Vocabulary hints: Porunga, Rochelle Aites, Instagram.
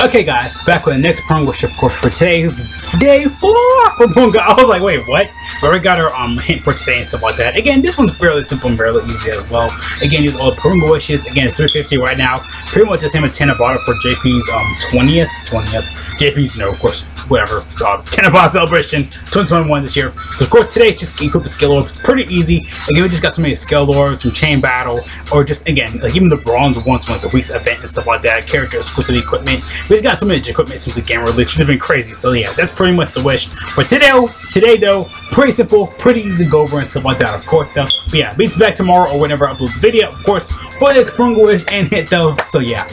Okay guys, back with the next Porunga shift course for today, day 4 for Porunga. I was like, wait, what? But we got our hint for today and stuff like that. Again, this one's fairly simple and fairly easy as well. Again, these all Porunga wishes. Again, it's 350 right now. Pretty much the same as 10 I bought it for JP's 20th. JP's, you know, of course, whatever. 10 Upon Celebration 2021 this year. So, of course, today just equip the skill orb. It's pretty easy. Again, we just got so many skill orbs from Chain Battle, or just, again, like even the bronze ones from like the week's event and stuff like that. Character exclusive equipment. We just got so many equipment since the game release. It's been crazy. So, yeah, that's pretty much the wish. But today, though, pretty simple, pretty easy to go over and stuff like that, of course, though. But yeah, beats back tomorrow or whenever I upload this video, of course, for the Porunga wish and hit, though. So, yeah.